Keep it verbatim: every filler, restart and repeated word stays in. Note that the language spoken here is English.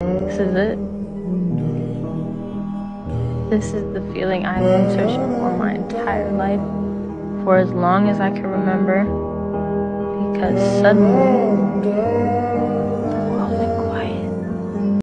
This is it. This is the feeling I've been searching for my entire life, for as long as I can remember, because suddenly